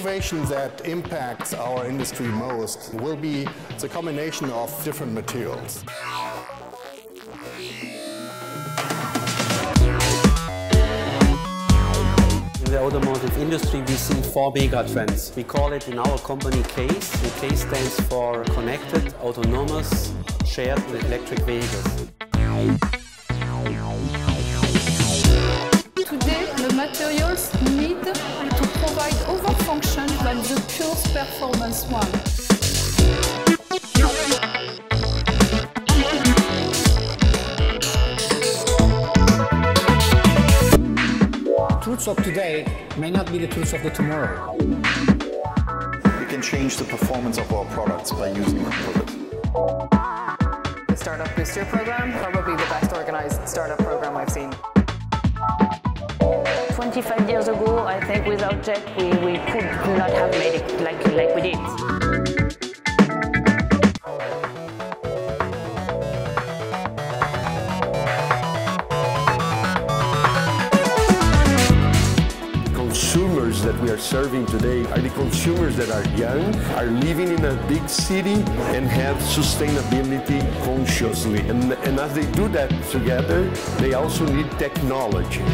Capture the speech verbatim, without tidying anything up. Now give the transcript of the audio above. innovation that impacts our industry most will be the combination of different materials. In the automotive industry, we see four mega trends. We call it in our company CASE. The CASE stands for connected, autonomous, shared electric vehicles. Today, the materials need to provide other functions than the pure performance one. The tools of today may not be the tools of the tomorrow. We can change the performance of our products by using them for it. The Startup Booster program, probably the best organized startup program I've seen. twenty-five years ago, I think without Jet, we, we could not have made it like, like we did. Consumers that we are serving today are the consumers that are young, are living in a big city and have sustainability consciously. And, and as they do that together, they also need technology.